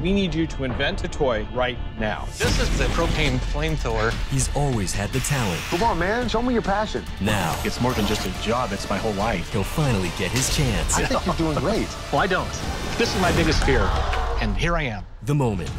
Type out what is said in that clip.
We need you to invent a toy right now. This is the propane flamethrower. He's always had the talent. Come on, man, show me your passion. Now, it's more than just a job, it's my whole life. He'll finally get his chance. I think you're doing great. Well, I don't. This is my biggest fear, and here I am. The moment.